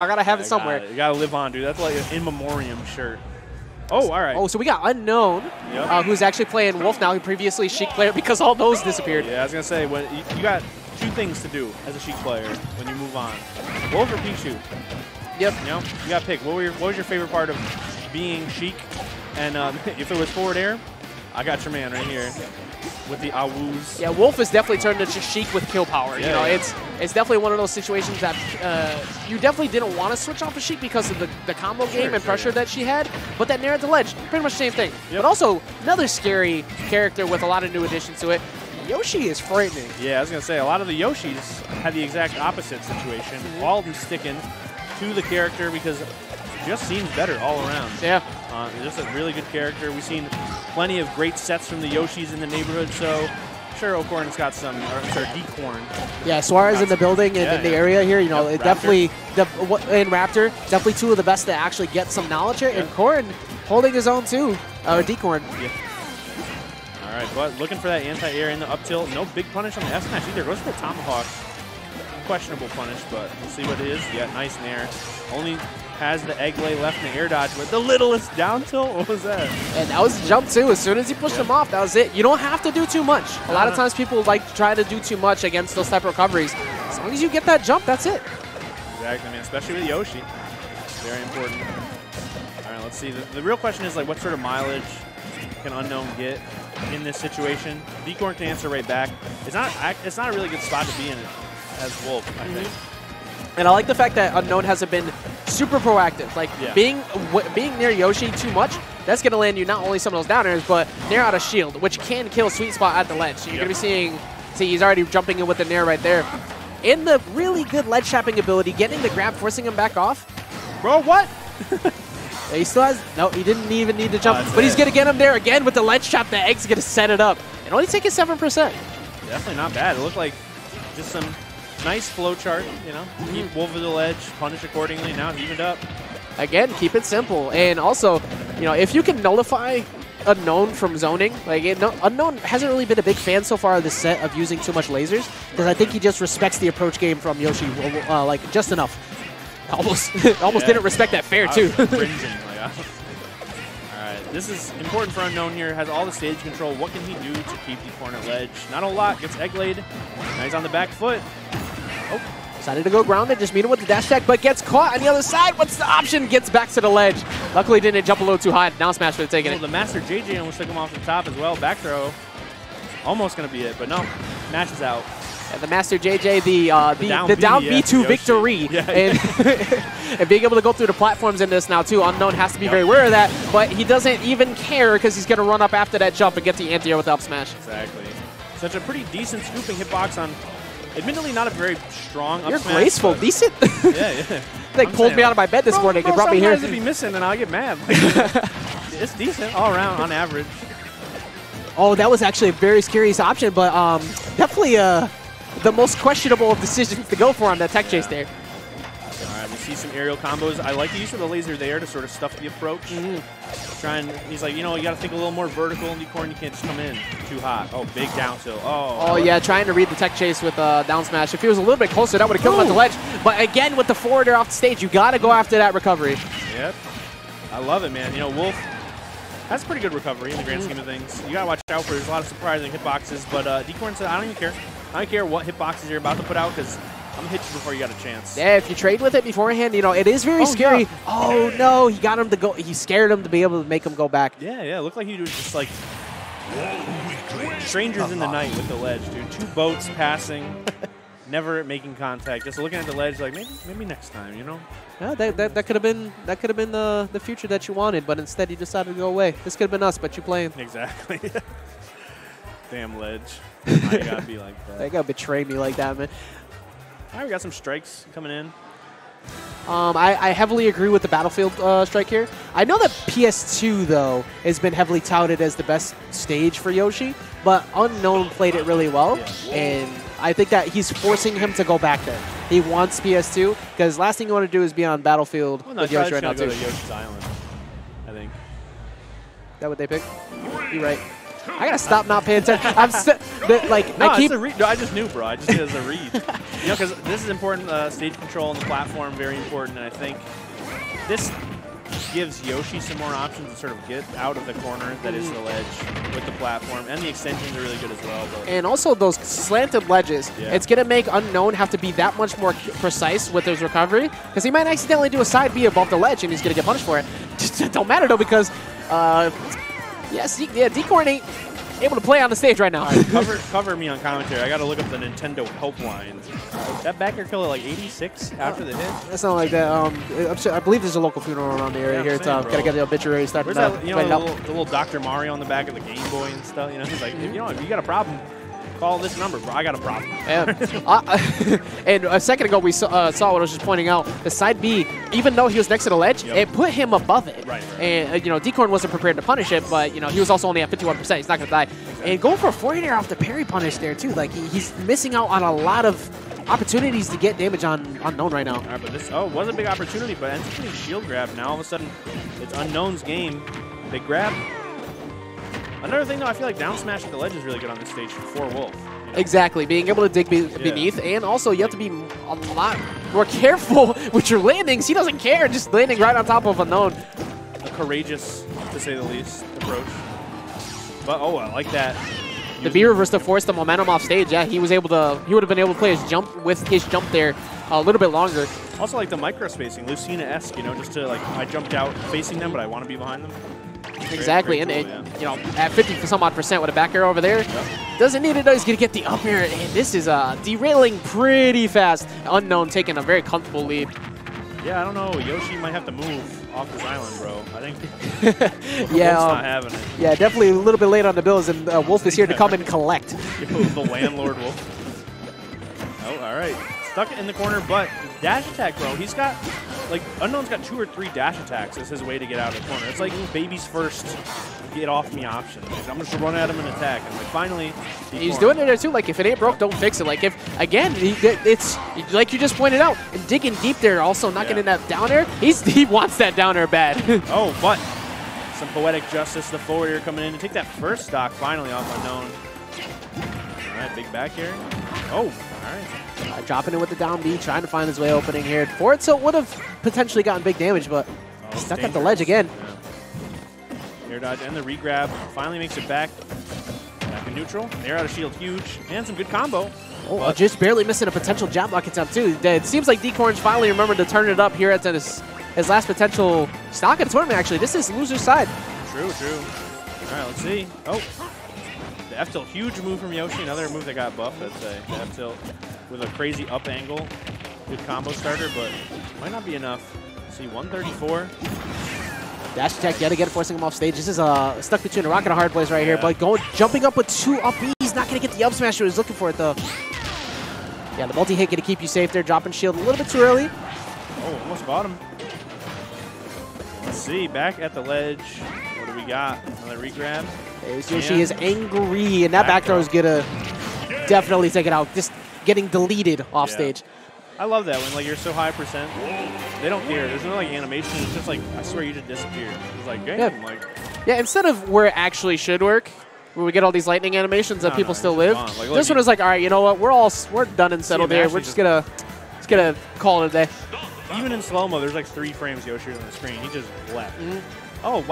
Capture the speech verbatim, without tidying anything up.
I gotta have yeah, it somewhere. Gotta, you gotta live on, dude. That's like an in memoriam shirt. Oh, all right. Oh, so we got Unknown, yep. uh, who's actually playing Wolf now. He previously Sheik player because all those disappeared. Yeah, I was gonna say when you, you got two things to do as a Sheik player when you move on: Wolf or Pichu. Yep. You know, you gotta pick. What, were your, what was your favorite part of being Sheik? And um, if it was forward air, I got your man right here with the awoos. Yeah, Wolf has definitely turned into Sheik with kill power. Yeah, you know, yeah. it's it's definitely one of those situations that uh, you definitely didn't want to switch off of Sheik because of the, the combo sure, game and sure, pressure yeah. that she had. But that Nair at the ledge, pretty much the same thing. Yep. But also another scary character with a lot of new additions to it. Yoshi is frightening. Yeah, I was gonna say a lot of the Yoshis had the exact opposite situation. Mm-hmm. All of them sticking to the character because it just seems better all around. Yeah. Uh, just a really good character. We've seen plenty of great sets from the Yoshis in the neighborhood, so sure O'Corn's got some, or sorry, DCorn. Yeah, Suarez in the building and yeah, in the yeah. area here, you know, yep, it definitely, the, and Raptor, definitely two of the best that actually get some knowledge here, yep. and Corn holding his own too, or DCorn. Yeah. All right, but looking for that anti-air in the up tilt. No big punish on the S-Mash either. Goes for the Tomahawk. Questionable punish, but we'll see what it is. Yeah, nice Nair. Only has the egg lay left in the air dodge with the littlest down tilt. What was that? And that was a jump too. As soon as he pushed yeah. him off, that was it. You don't have to do too much. A lot of times people like to try to do too much against those type of recoveries. As long as you get that jump, that's it. Exactly, man. Especially with Yoshi. Very important. All right, let's see. The, the real question is like, what sort of mileage can Unknown get in this situation? DCorn can answer right back. It's not. It's not a really good spot to be in as Wolf, I mm-hmm. think. And I like the fact that Unknown hasn't been super proactive. Like, yeah. being w being near Yoshi too much, that's going to land you not only some of those downers, but Nair out of shield, which can kill sweet spot at the ledge. So you're yep. going to be seeing, see, he's already jumping in with the Nair right there. And the really good ledge trapping ability, getting the grab, forcing him back off. Bro, what? He still has, no, he didn't even need to jump. Oh, but it. he's going to get him there again with the ledge trap. The egg's going to set it up. And only taking seven percent. Definitely not bad. It looked like just some nice flow chart, you know, keep Wolf at the ledge, punish accordingly, now evened up. Again, keep it simple. And also, you know, if you can nullify Unknown from zoning, like it, no, Unknown hasn't really been a big fan so far of this set of using too much lasers, because I think he just respects the approach game from Yoshi, uh, like, just enough. Almost almost yeah. didn't respect that fair, too. Like, all right, this is important for Unknown here, has all the stage control. What can he do to keep the corner ledge? Not a lot, gets egg laid. Now he's on the back foot. Oh, decided to go grounded, just meet him with the dash attack, but gets caught on the other side. What's the option? Gets back to the ledge. Luckily, didn't jump a little too high. Now Smash would have taken well, it. The Master J J almost took him off the top as well. Back throw. Almost going to be it, but no. Smash is out. Yeah, the Master J J, the, uh, the, the down, the B, down yeah, B two victory. Yeah, yeah. And, and being able to go through the platforms in this now, too. Unknown has to be yep. very aware of that, but he doesn't even care because he's going to run up after that jump and get the anti-air with up smash. Exactly. Such a pretty decent scooping hitbox on... Admittedly, not a very strong up You're smash, graceful, decent. Yeah, yeah. They I'm pulled me out of my bed this bro, morning bro, and brought me here. Sometimes it'd be missing and I'll get mad. Like, it's decent all around on average. Oh, that was actually a very scariest option, but um, definitely uh, the most questionable of decisions to go for on that tech yeah. chase there. All right, we see some aerial combos. I like the use of the laser there to sort of stuff the approach. Mm-hmm. Try and, he's like, you know, you got to think a little more vertical in DCorn. You can't just come in too hot. Oh, big down tilt. Oh, oh yeah, trying to read the tech chase with uh, down smash. If he was a little bit closer, that would have killed him at the ledge. But again, with the forward air off the stage, you got to go after that recovery. Yep. I love it, man. You know, Wolf, that's pretty good recovery in the grand mm-hmm. scheme of things. You got to watch out for there's a lot of surprising hitboxes. But uh, DCorn said, I don't even care. I don't care what hitboxes you're about to put out because I'm gonna hit you before you got a chance. Yeah, if you trade with it beforehand, you know, it is very oh, scary. Yeah. Oh, no, he got him to go. He scared him to be able to make him go back. Yeah, yeah, it looked like he was just like strangers uh-huh. in the night with the ledge, dude. Two boats passing, never making contact. Just looking at the ledge like, maybe maybe next time, you know? Yeah, that, that, that could have been that could have been the, the future that you wanted, but instead you decided to go away. This could have been us, but you playing. Exactly. Damn ledge. I gotta be like that. They gotta betray me like that, man. All right, we got some strikes coming in. Um, I, I heavily agree with the Battlefield uh, strike here. I know that P S two, though, has been heavily touted as the best stage for Yoshi, but Unknown played it really well, yeah. and I think that he's forcing him to go back there. He wants P S two, because last thing you want to do is be on Battlefield well, no, with Yoshi right now, too. Yoshi's Island, I think. Is that what they picked? You're right. I gotta stop not paying attention. I'm st the, like, no, I keep. It's a re no, I just knew, bro. I just did it as a read. You know, because this is important. Uh, stage control on the platform, very important, and I think this gives Yoshi some more options to sort of get out of the corner that is the ledge with the platform, and the extensions are really good as well. But and also those slanted ledges, yeah. It's going to make Unknown have to be that much more precise with his recovery, because he might accidentally do a side B above the ledge and he's going to get punished for it. Don't matter though, because uh, yes, yeah, DCorn ain't able to play on the stage right now. All right, cover, cover me on commentary. I got to look up the Nintendo helpline. That back air kill at like eighty-six after the hit? That's not like that. Um, I'm sure, I believe there's a local funeral around the area yeah, here. It's um, got to get the obituary started. Where's that, you know, the little, the little Doctor Mario on the back of the Game Boy and stuff? You know, he's like, mm-hmm. if you know, if you got a problem, call this number, bro. I got a problem. Yeah. uh, and a second ago, we saw, uh, saw what I was just pointing out. The side B, even though he was next to the ledge, yep. it put him above it. Right, right. And, uh, you know, DCorn wasn't prepared to punish it, but, you know, he was also only at fifty-one percent. He's not going to die. Exactly. And going for a forehand air off the parry punish there, too. Like, he, he's missing out on a lot of opportunities to get damage on Unknown right now. All right, but this oh was a big opportunity, but ends up getting shield grab. Now all of a sudden, it's Unknown's game. Big grab. Another thing though, I feel like down smash at the ledge is really good on this stage for Wolf. You know? Exactly, being able to dig be yeah. beneath, and also you have to be a lot more careful with your landings. He doesn't care, just landing right on top of Unknown. A courageous, to say the least, approach. But oh, I like that. The B reverse to force the momentum off stage. Yeah, he was able to. He would have been able to play his jump with his jump there a little bit longer. Also, like the micro spacing, Lucina-esque. You know, just to like I jumped out facing them, but I want to be behind them. Exactly, great, great and cool, it, yeah. you know, at fifty some odd percent with a back air over there, yep. doesn't need it though. He's gonna get the up air, and this is uh, derailing pretty fast. Unknown taking a very comfortable lead. Yeah, I don't know. Yoshi might have to move off this island, bro. I think yeah, Wolf's um, not having it. Yeah, definitely a little bit late on the bills, and uh, Wolf is here to come and collect. Yo, the landlord Wolf. Oh, all right. Stuck in the corner, but dash attack, bro. He's got, like, Unknown's got two or three dash attacks as his way to get out of the corner. It's like baby's first get off me option. Like, I'm just run at him and attack. And like, finally, D corn. He's doing it there too. Like, if it ain't broke, don't fix it. Like, if, again, he, it's like you just pointed out, digging deep there, also not yeah. getting that down air. He's, he wants that down air bad. Oh, but some poetic justice, the forward air coming in to take that first stock finally off Unknown. All right, big back air. Oh, all right. Uh, dropping it with the down B, trying to find his way opening here. Forward tilt would have potentially gotten big damage, but oh, stuck dangerous. at the ledge again. Yeah. Air dodge and the re-grab. Finally makes it back. Back in neutral. Air out of shield, huge. And some good combo. Oh, but just barely missing a potential jab block attempt, too. It seems like DCorn finally remembered to turn it up here at his, his last potential stock of the tournament, actually. This is loser's side. True, true. All right, let's see. Oh. The F-Tilt, huge move from Yoshi. Another move that got buffed, I'd say. The F-Tilt. With a crazy up angle. Good combo starter, but might not be enough. See, one thirty-four. Dash attack yet again, forcing him off stage. This is uh, stuck between a rock and a hard place right yeah. here, but going, jumping up with two up B's, not going to get the up smash he was looking for it, though. Yeah, the multi-hit going to keep you safe there, dropping shield a little bit too early. Oh, almost got him. Let's see, back at the ledge. What do we got? Another re-grab. There's Yoshi and is angry, and that back, back throw is going to definitely take it out. Just getting deleted off yeah. stage. I love that when like you're so high percent, they don't care. There's no like animation. It's just like I swear you just disappeared. It's like game. Yeah. Like yeah, instead of where it actually should work, where we get all these lightning animations that no, people no, still live. Like, look, this one is like, all right, you know what? We're all we're done and settled here. We're just gonna just gonna call it a day. Even in slow mo, there's like three frames Yoshi on the screen. He just left. Mm-hmm. Oh. Wow.